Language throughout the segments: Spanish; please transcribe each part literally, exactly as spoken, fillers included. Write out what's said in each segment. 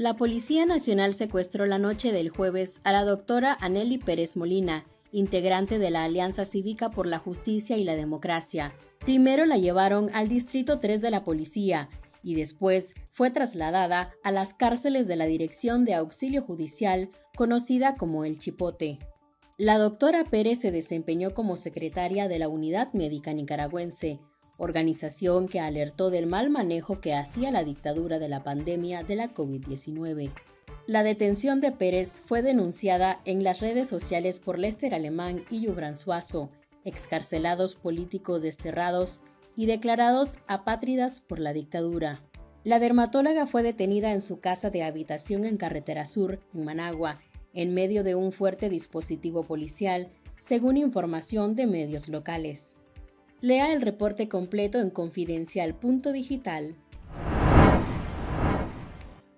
La Policía Nacional secuestró la noche del jueves a la doctora Anely Pérez Molina, integrante de la Alianza Cívica por la Justicia y la Democracia. Primero la llevaron al Distrito tres de la Policía y después fue trasladada a las cárceles de la Dirección de Auxilio Judicial, conocida como El Chipote. La doctora Pérez se desempeñó como secretaria de la Unidad Médica Nicaragüense, organización que alertó del mal manejo que hacía la dictadura de la pandemia de la COVID diecinueve. La detención de Pérez fue denunciada en las redes sociales por Lesther Alemán y Yubrank Suazo, excarcelados políticos desterrados y declarados apátridas por la dictadura. La dermatóloga fue detenida en su casa de habitación en Carretera Sur, en Managua, en medio de un fuerte dispositivo policial, según información de medios locales. Lea el reporte completo en confidencial punto digital.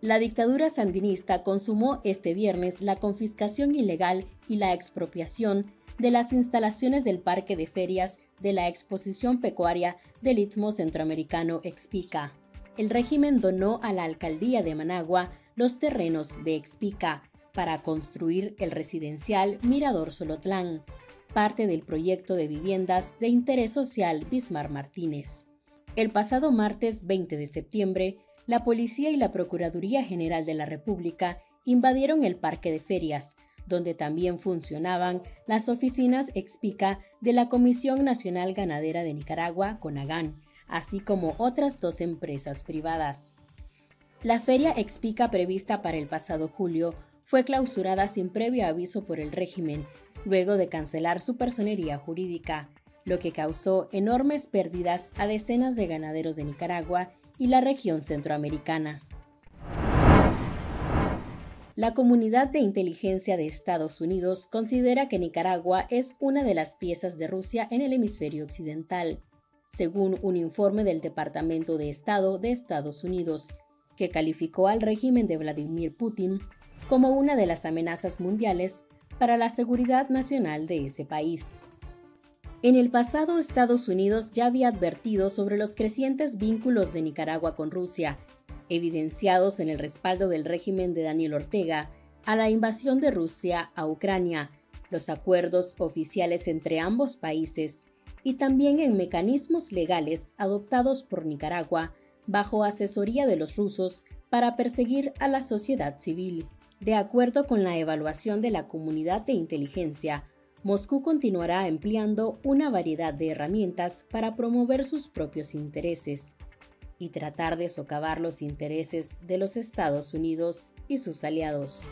La dictadura sandinista consumó este viernes la confiscación ilegal y la expropiación de las instalaciones del Parque de Ferias de la Exposición Pecuaria del Istmo Centroamericano Expica. El régimen donó a la alcaldía de Managua los terrenos de Expica para construir el residencial Mirador Solotlán, parte del Proyecto de Viviendas de Interés Social Bismarck Martínez. El pasado martes veinte de septiembre, la Policía y la Procuraduría General de la República invadieron el Parque de Ferias, donde también funcionaban las oficinas Expica de la Comisión Nacional Ganadera de Nicaragua, Conagán, así como otras dos empresas privadas. La feria Expica prevista para el pasado julio fue clausurada sin previo aviso por el régimen, luego de cancelar su personería jurídica, lo que causó enormes pérdidas a decenas de ganaderos de Nicaragua y la región centroamericana. La comunidad de inteligencia de Estados Unidos considera que Nicaragua es una de las piezas de Rusia en el hemisferio occidental, según un informe del Departamento de Estado de Estados Unidos, que calificó al régimen de Vladimir Putin como una de las amenazas mundiales para la seguridad nacional de ese país. En el pasado, Estados Unidos ya había advertido sobre los crecientes vínculos de Nicaragua con Rusia, evidenciados en el respaldo del régimen de Daniel Ortega a la invasión de Rusia a Ucrania, los acuerdos oficiales entre ambos países y también en mecanismos legales adoptados por Nicaragua bajo asesoría de los rusos para perseguir a la sociedad civil. De acuerdo con la evaluación de la comunidad de inteligencia, Moscú continuará empleando una variedad de herramientas para promover sus propios intereses y tratar de socavar los intereses de los Estados Unidos y sus aliados.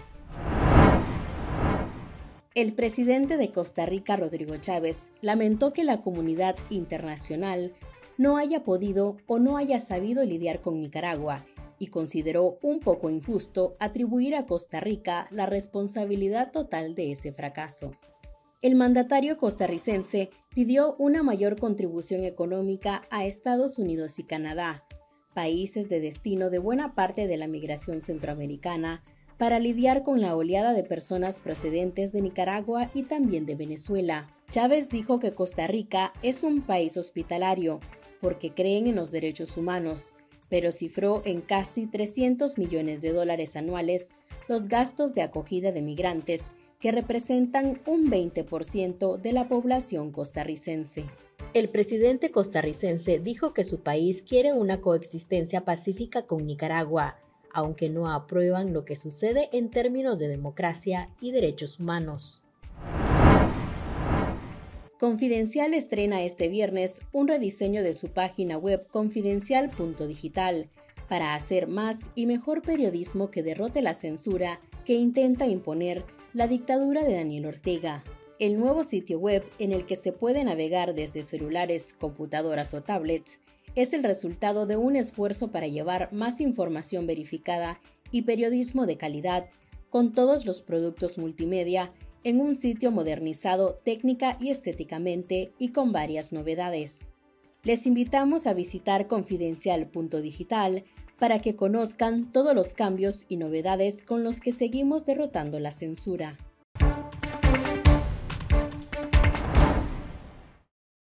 El presidente de Costa Rica, Rodrigo Chávez, lamentó que la comunidad internacional no haya podido o no haya sabido lidiar con Nicaragua y consideró un poco injusto atribuir a Costa Rica la responsabilidad total de ese fracaso. El mandatario costarricense pidió una mayor contribución económica a Estados Unidos y Canadá, países de destino de buena parte de la migración centroamericana, para lidiar con la oleada de personas procedentes de Nicaragua y también de Venezuela. Chávez dijo que Costa Rica es un país hospitalario porque creen en los derechos humanos, pero cifró en casi trescientos millones de dólares anuales los gastos de acogida de migrantes, que representan un veinte por ciento de la población costarricense. El presidente costarricense dijo que su país quiere una coexistencia pacífica con Nicaragua, aunque no aprueban lo que sucede en términos de democracia y derechos humanos. Confidencial estrena este viernes un rediseño de su página web confidencial punto digital para hacer más y mejor periodismo que derrote la censura que intenta imponer la dictadura de Daniel Ortega. El nuevo sitio web, en el que se puede navegar desde celulares, computadoras o tablets, es el resultado de un esfuerzo para llevar más información verificada y periodismo de calidad con todos los productos multimedia en un sitio modernizado técnica y estéticamente y con varias novedades. Les invitamos a visitar confidencial punto digital para que conozcan todos los cambios y novedades con los que seguimos derrotando la censura.